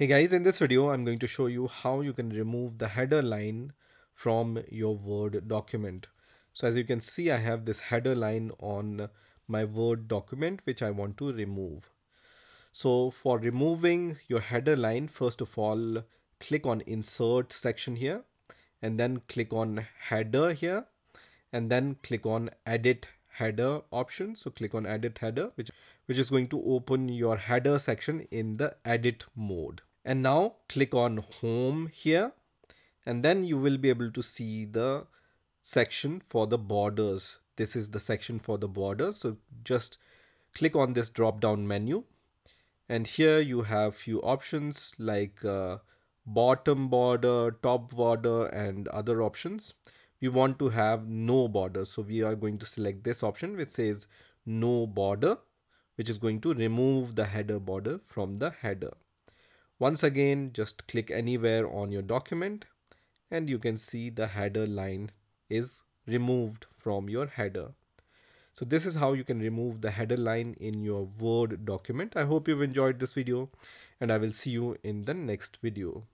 Hey guys, in this video, I'm going to show you how you can remove the header line from your Word document. So as you can see, I have this header line on my Word document, which I want to remove. So for removing your header line, first of all, click on Insert section here, and then click on Header here, and then click on Edit Header option. So click on Edit Header, which is going to open your header section in the edit mode. And now click on Home here, and then you will be able to see the section for the borders. This is the section for the borders. So just click on this drop down menu, and here you have few options like bottom border, top border, and other options. We want to have no border, so we are going to select this option which says no border, which is going to remove the header border from the header. Once again, just click anywhere on your document and you can see the header line is removed from your header. So this is how you can remove the header line in your Word document. I hope you've enjoyed this video, and I will see you in the next video.